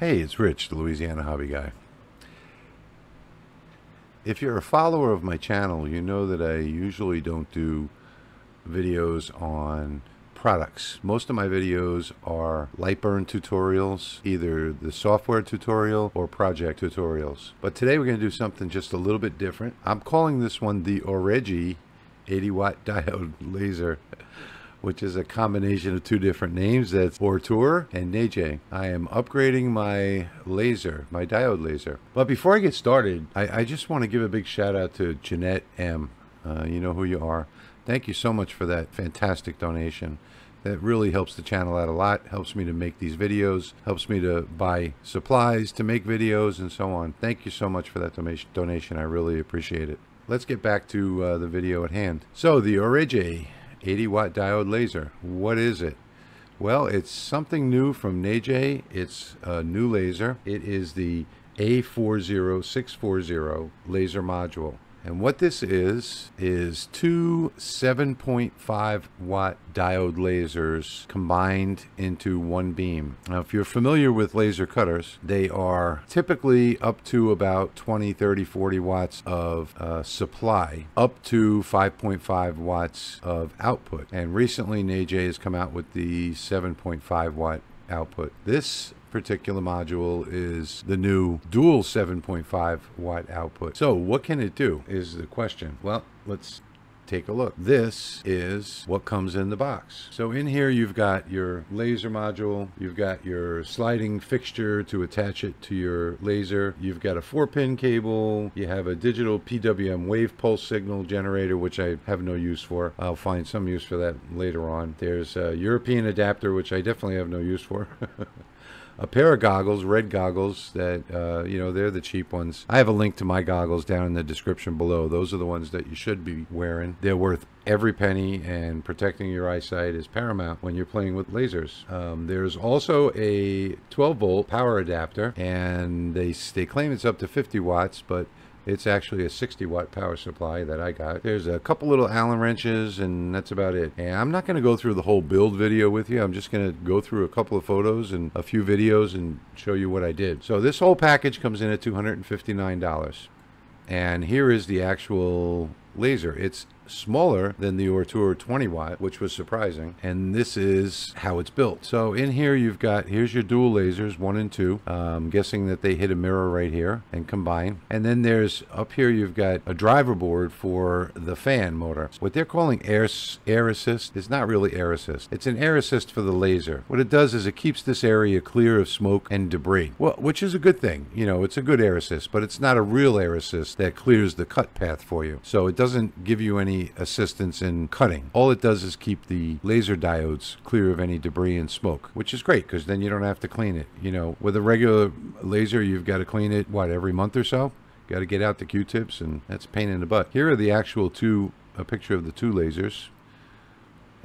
Hey, it's Rich, the Louisiana Hobby Guy. If you're a follower of my channel, you know that I usually don't do videos on products. Most of my videos are Lightburn tutorials, either the software tutorial or project tutorials. But today we're going to do something just a little bit different. I'm calling this one the OREGI 80-watt diode laser, which is a combination of two different names. That's Ortur and NEJE. I am upgrading my laser, my diode laser. But before I get started, I just want to give a big shout out to Jeanette M. You know who you are. Thank you so much for that fantastic donation. That really helps the channel out a lot, helps me to make these videos, helps me to buy supplies to make videos and so on. Thank you so much for that donation. I really appreciate it. Let's get back to the video at hand. So the OREGI 80-watt diode laser. What is it? Well, it's something new from NEJE. It's a new laser. It is the A40640 laser module. And what this is two 7.5 watt diode lasers combined into one beam. Now, if you're familiar with laser cutters, they are typically up to about 20, 30, 40 watts of supply, up to 5.5 watts of output. And recently, NEJE has come out with the 7.5 watt output. This particular module is the new dual 7.5 watt output. So what can it do is the question. Well, let's take a look. This is what comes in the box. So in here you've got your laser module, you've got your sliding fixture to attach it to your laser, you've got a 4-pin cable, you have a digital PWM wave pulse signal generator, which I have no use for. I'll find some use for that later on. There's a European adapter, which I definitely have no use for. A pair of goggles, red goggles that, you know, they're the cheap ones. I have a link to my goggles down in the description below. Those are the ones that you should be wearing. They're worth every penny, and protecting your eyesight is paramount when you're playing with lasers. There's also a 12-volt power adapter, and they claim it's up to 50 watts, but it's actually a 60-watt power supply that I got. There's a couple little Allen wrenches, and that's about it. And I'm not going to go through the whole build video with you. I'm just going to go through a couple of photos and a few videos and show you what I did. So this whole package comes in at $259. And here is the actual laser. It's smaller than the Ortur 20-watt, which was surprising, and this is how it's built. So in here you've got, here's your dual lasers, 1 and 2. I'm guessing that they hit a mirror right here and combine. And then there's, up here you've got a driver board for the fan motor. What they're calling air assist is not really air assist. It's an air assist for the laser. What it does is it keeps this area clear of smoke and debris, well, which is a good thing. You know, it's a good air assist, but it's not a real air assist that clears the cut path for you. So it doesn't give you any assistance in cutting. All it does is keep the laser diodes clear of any debris and smoke, which is great because then you don't have to clean it. You know, with a regular laser, you've got to clean it, what, every month or so? Got to get out the Q-tips, and that's a pain in the butt. Here are the actual two, a picture of the two lasers.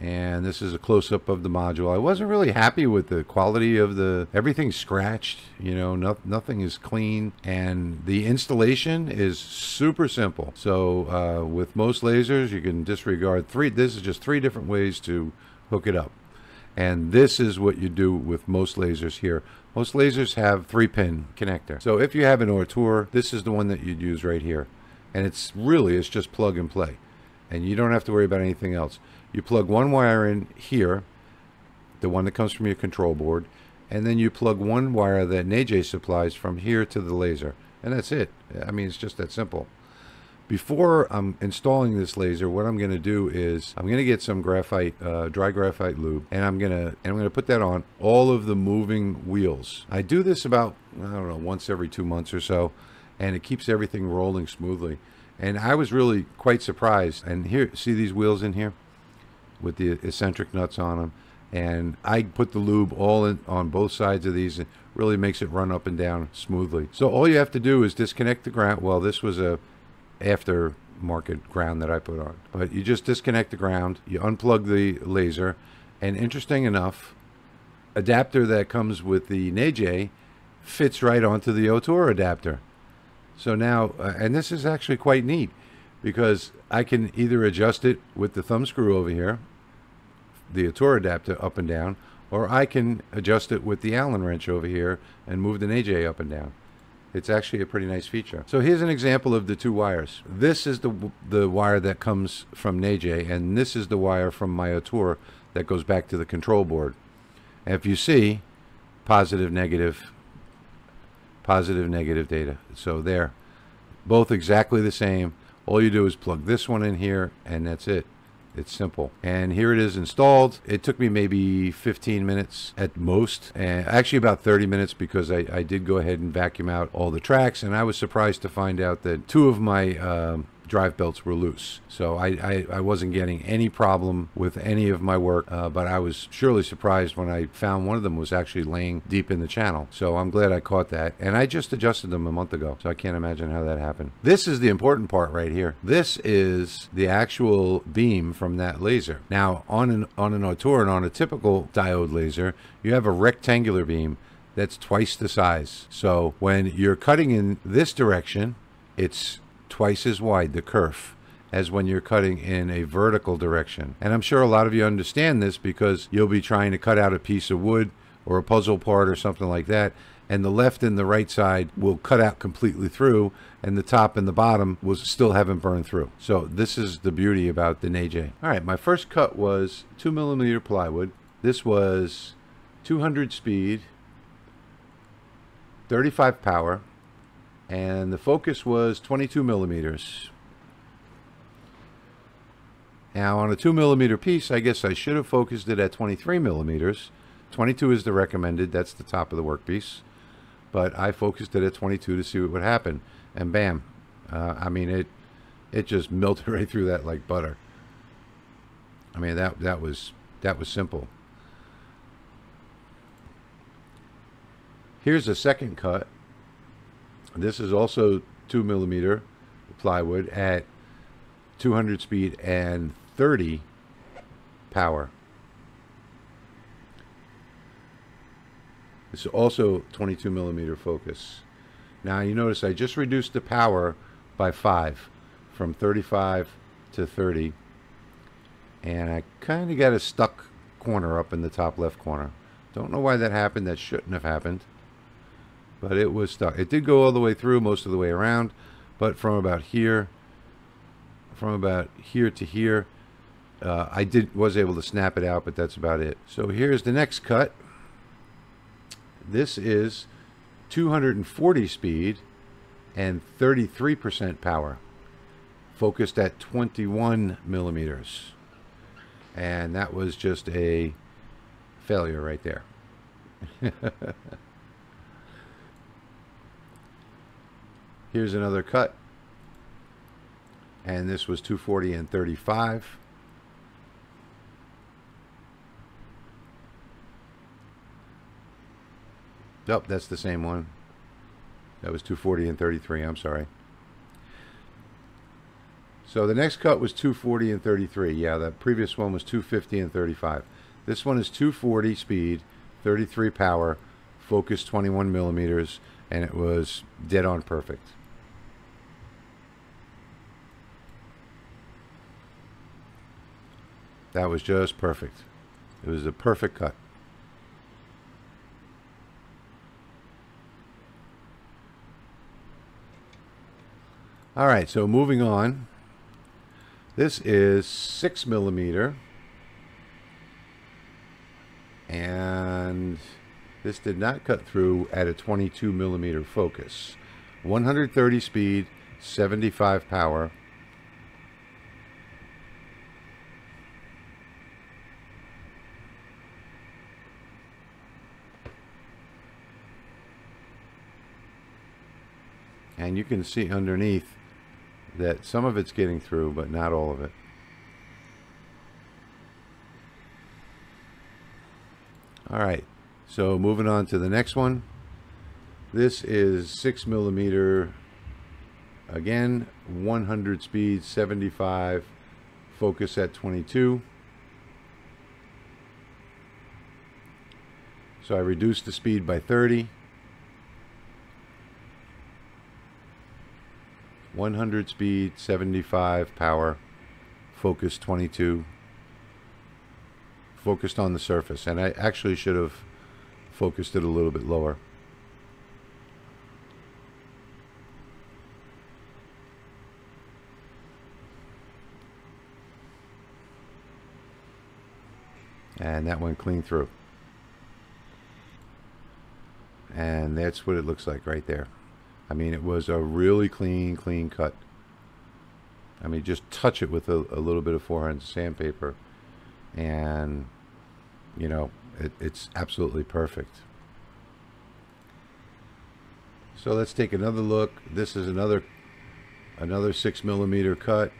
And this is a close-up of the module. I wasn't really happy with the quality of the, everything's scratched, you know, nothing is clean, and the installation is super simple. So with most lasers you can disregard three, this is just three different ways to hook it up. And this is what you do with most lasers here. Most lasers have 3-pin connector. So if you have an Ortur, this is the one that you'd use right here. And it's really, it's just plug and play. And you don't have to worry about anything else. You plug one wire in here, the one that comes from your control board, and then you plug one wire that NEJE supplies from here to the laser, and that's it. I mean, it's just that simple. Before I'm installing this laser, what I'm going to do is I'm going to get some graphite, dry graphite lube, and I'm going to put that on all of the moving wheels. I do this about, I don't know, once every 2 months or so, and it keeps everything rolling smoothly. And I was really quite surprised. And here, see these wheels in here? With the eccentric nuts on them, and I put the lube all in on both sides of these. It really makes it run up and down smoothly. So all you have to do is disconnect the ground. Well, this was a aftermarket ground that I put on, but you just disconnect the ground, you unplug the laser, and interesting enough, adapter that comes with the NEJE fits right onto the Ortur adapter. So now, and this is actually quite neat, because I can either adjust it with the thumb screw over here, the Ortur adapter up and down, or I can adjust it with the Allen wrench over here and move the NEJE up and down. It's actually a pretty nice feature. So here's an example of the two wires. This is the wire that comes from NEJE, and this is the wire from my Ortur that goes back to the control board. And if you see, positive, negative data. So there, both exactly the same. All you do is plug this one in here, and that's it. It's simple. And here it is installed. It took me maybe 15 minutes at most, and actually about 30 minutes, because I did go ahead and vacuum out all the tracks, and I was surprised to find out that two of my drive belts were loose. So I wasn't getting any problem with any of my work, but I was surely surprised when I found one of them was actually laying deep in the channel. So I'm glad I caught that. And I just adjusted them a month ago, so I can't imagine how that happened. This is the important part right here. This is the actual beam from that laser. Now, on an Ortur and on a typical diode laser, you have a rectangular beam that's twice the size. So when you're cutting in this direction, it's twice as wide, the kerf, as when you're cutting in a vertical direction. And I'm sure a lot of you understand this because you'll be trying to cut out a piece of wood or a puzzle part or something like that, and the left and the right side will cut out completely through, and the top and the bottom will still haven't burned through. So this is the beauty about the NEJE. All right, my first cut was 2mm plywood. This was 200 speed, 35 power, and the focus was 22mm. Now on a 2mm piece, I guess I should have focused it at 23mm. 22 is the recommended, that's the top of the workpiece. But I focused it at 22 to see what would happen. And bam, I mean, it just melted right through that like butter. I mean, that was simple. Here's a second cut. This is also 2mm plywood at 200 speed and 30 power. This is also 22mm focus. Now you notice I just reduced the power by 5, from 35 to 30. And I kind of got a stuck corner up in the top left corner. Don't know why that happened. That shouldn't have happened. But it was stuck. It did go all the way through, most of the way around, but from about here to here, I was able to snap it out, but that's about it. So here's the next cut. This is 240 speed and 33% power, focused at 21mm. And that was just a failure right there. Here's another cut, and this was 240 and 35. Nope, that's the same one. That was 240 and 33, I'm sorry. So the next cut was 240 and 33. Yeah, the previous one was 250 and 35. This one is 240 speed, 33 power, focus 21mm, and it was dead on perfect. That was just perfect. It was a perfect cut. All right, so moving on. This is 6mm. And this did not cut through at a 22mm focus. 130 speed, 75 power. And you can see underneath that some of it's getting through, but not all of it. All right, so moving on to the next one. This is 6mm, again, 100 speed, 75, focus at 22. So I reduced the speed by 30. 100 speed, 75 power, focus 22. focused on the surface, and I actually should have focused it a little bit lower. And that went clean through. And that's what it looks like right there. I mean, it was a really clean cut. I mean, just touch it with a little bit of 400 sandpaper, and you know, it's absolutely perfect. So let's take another look. This is another 6mm cut.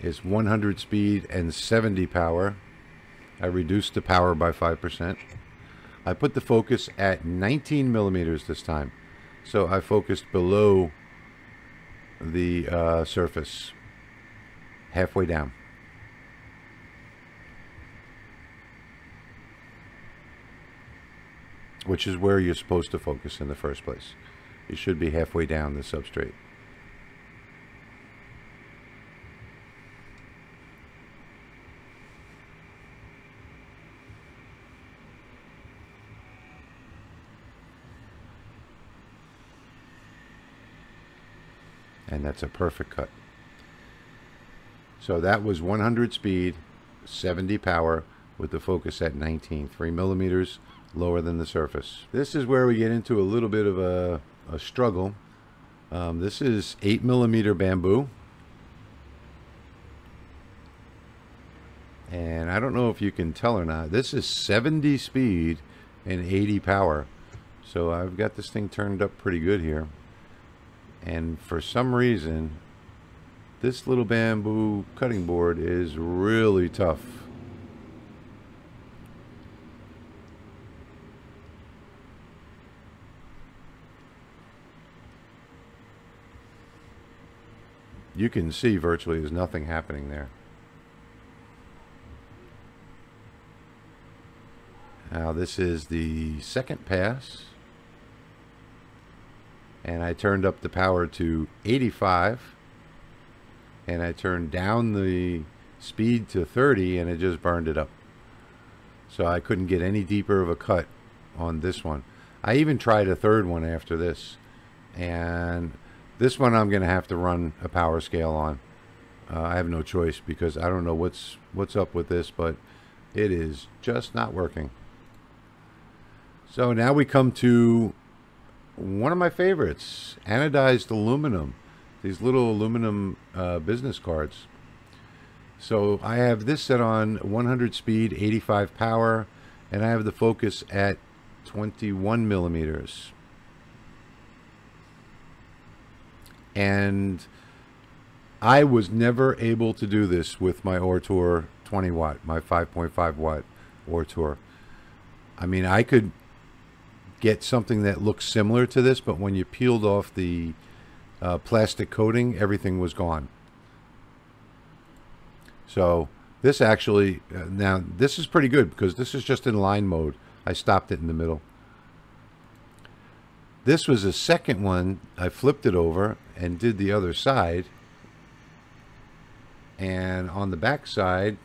It's 100 speed and 70 power. I reduced the power by 5%. I put the focus at 19mm this time, so I focused below the surface, halfway down. Which is where you're supposed to focus in the first place. You should be halfway down the substrate. And that's a perfect cut. So that was 100 speed, 70 power, with the focus at 19, 3mm lower than the surface. This is where we get into a little bit of a struggle. This is 8mm bamboo. And I don't know if you can tell or not, this is 70 speed and 80 power. So I've got this thing turned up pretty good here. And for some reason, this little bamboo cutting board is really tough. You can see virtually there's nothing happening there. Now this is the second pass. And I turned up the power to 85, and I turned down the speed to 30, and it just burned it up. So I couldn't get any deeper of a cut on this one. I even tried a third one after this, and this one I'm gonna have to run a power scale on. I have no choice, because I don't know what's up with this, but it is just not working. So now we come to one of my favorites, anodized aluminum, these little aluminum business cards. So I have this set on 100 speed, 85 power, and I have the focus at 21mm. And I was never able to do this with my Ortur 20 watt, my 5.5 watt Ortur. I mean, I could get something that looks similar to this, but when you peeled off the plastic coating, everything was gone. So this actually, now this is pretty good because this is just in line mode. I stopped it in the middle. This was the second one. I flipped it over and did the other side. And on the back side,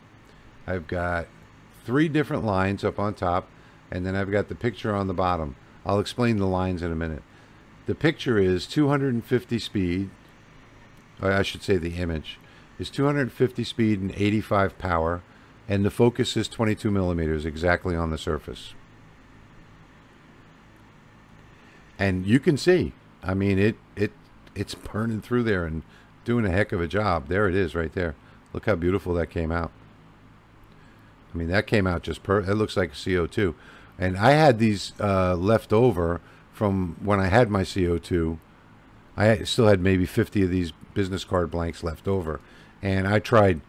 I've got three different lines up on top, and then I've got the picture on the bottom. I'll explain the lines in a minute. The picture is 250 speed, or I should say the image is 250 speed and 85 power, and the focus is 22mm exactly on the surface. And you can see, I mean, it's burning through there and doing a heck of a job. There it is right there. Look how beautiful that came out. I mean, that came out just it looks like CO2. And I had these left over from when I had my CO2. I still had maybe 50 of these business card blanks left over. And I tried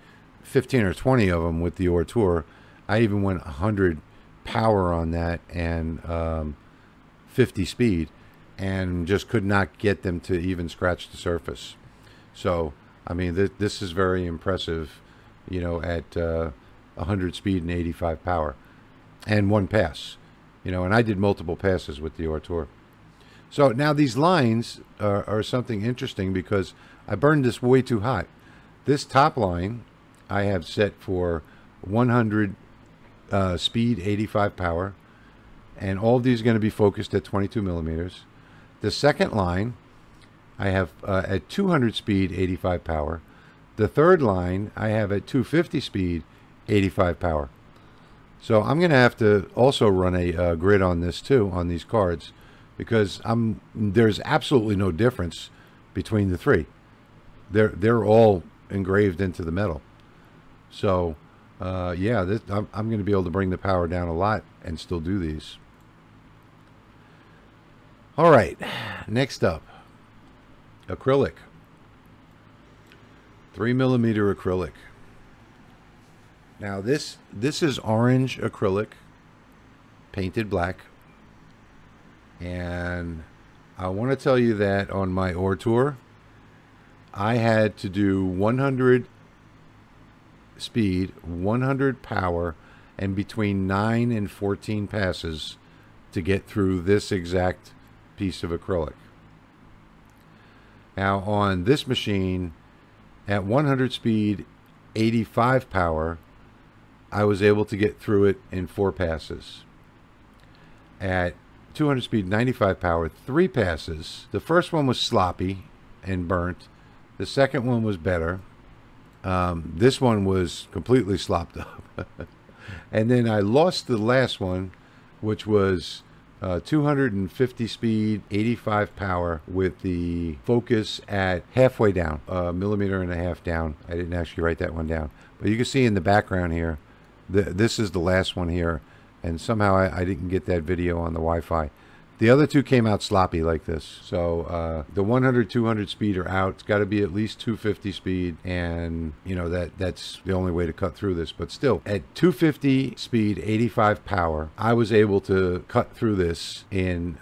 15 or 20 of them with the Ortur. I even went 100 power on that and 50 speed, and just could not get them to even scratch the surface. So, I mean, this is very impressive, you know, at 100 speed and 85 power, and one pass, you know, and I did multiple passes with the Ortur. So now these lines are something interesting because I burned this way too hot. This top line I have set for 100 speed, 85 power, and all of these are going to be focused at 22 millimeters. The second line I have at 200 speed, 85 power. The third line I have at 250 speed, 85 power. So I'm going to have to also run a grid on this too, on these cards, because there's absolutely no difference between the three. They're all engraved into the metal. So yeah, I'm going to be able to bring the power down a lot and still do these. All right, next up, acrylic. 3mm acrylic. Now this is orange acrylic painted black, and I want to tell you that on my Ortur I had to do 100 speed, 100 power, and between 9 and 14 passes to get through this exact piece of acrylic. Now on this machine, at 100 speed, 85 power, I was able to get through it in 4 passes. At 200 speed, 95 power, 3 passes. The first one was sloppy and burnt. The second one was better. This one was completely slopped up. And then I lost the last one, which was 250 speed, 85 power, with the focus at halfway down, a millimeter and a half down. I didn't actually write that one down, but you can see in the background here, this is the last one here, and somehow I didn't get that video on the Wi-Fi. The other two came out sloppy like this. So the 100, 200 speed are out. It's got to be at least 250 speed, and you know that's the only way to cut through this. But still, at 250 speed, 85 power, I was able to cut through this in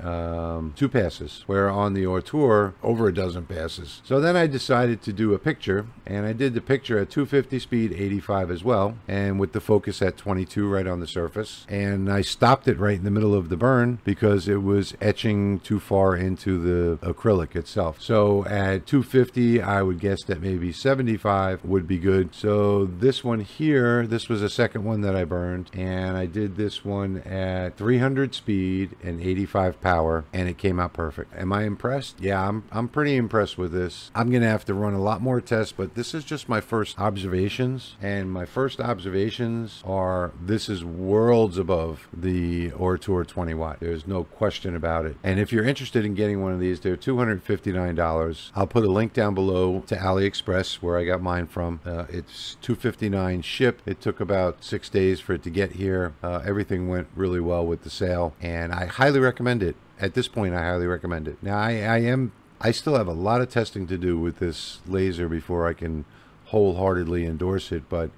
2 passes, where on the Ortur, over a dozen passes. So then I decided to do a picture, and I did the picture at 250 speed, 85 as well, and with the focus at 22 right on the surface. And I stopped it right in the middle of the burn because it was etching too far into the acrylic itself. So at 250, I would guess that maybe 75 would be good. So this one here, this was the second one that I burned, and I did this one at 300 speed and 85 power, and it came out perfect. Am I impressed? Yeah, I'm pretty impressed with this. I'm gonna have to run a lot more tests, but this is just my first observations, and my first observations are this is worlds above the Ortur 20 watt. There's no question about it. And if you're interested in getting one of these, they're $259. I'll put a link down below to AliExpress, where I got mine from. It's $259 ship. It took about 6 days for it to get here. Everything went really well with the sale, and I highly recommend it. At this point, I highly recommend it. Now, I still have a lot of testing to do with this laser before I can wholeheartedly endorse it. But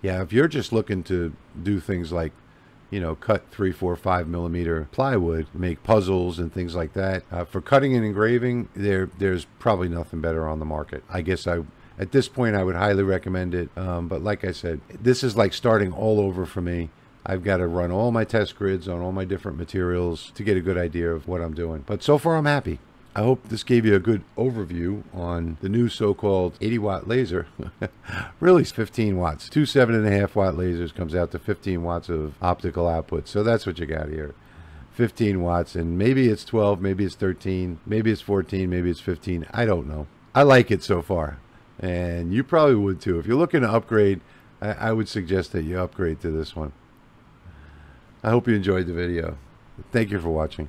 yeah, if you're just looking to do things like, you know, cut 3, 4, 5mm plywood, make puzzles and things like that. For cutting and engraving, there's probably nothing better on the market. I guess at this point, I would highly recommend it. But like I said, this is like starting all over for me. I've got to run all my test grids on all my different materials to get a good idea of what I'm doing. But so far, I'm happy. I hope this gave you a good overview on the new so-called 80-watt laser. Really, it's 15 watts. 2 7.5-watt lasers comes out to 15 watts of optical output. So that's what you got here. 15 watts, and maybe it's 12, maybe it's 13, maybe it's 14, maybe it's 15. I don't know. I like it so far, and you probably would too. If you're looking to upgrade, I would suggest that you upgrade to this one. I hope you enjoyed the video. Thank you for watching.